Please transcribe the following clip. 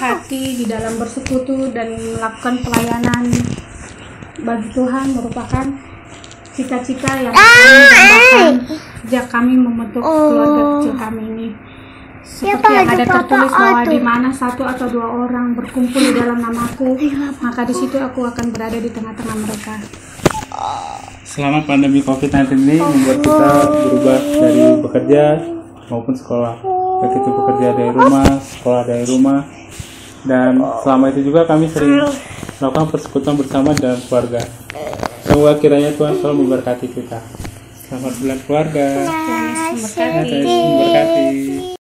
hati di dalam bersekutu dan melakukan pelayanan bagi Tuhan merupakan cita-cita yang kami dapatkan sejak kami membentuk keluarga kecil kami ini. Seperti yang ada tertulis bahwa di mana satu atau dua orang berkumpul di dalam namaku, maka di situ aku akan berada di tengah-tengah mereka. Selama pandemi COVID-19 ini membuat kita berubah dari bekerja maupun sekolah. Baik itu bekerja dari rumah, sekolah dari rumah, dan selama itu juga kami sering melakukan persekutuan bersama dalam keluarga. Semoga kiranya Tuhan selalu memberkati kita. Selamat bulan keluarga. Terima kasih.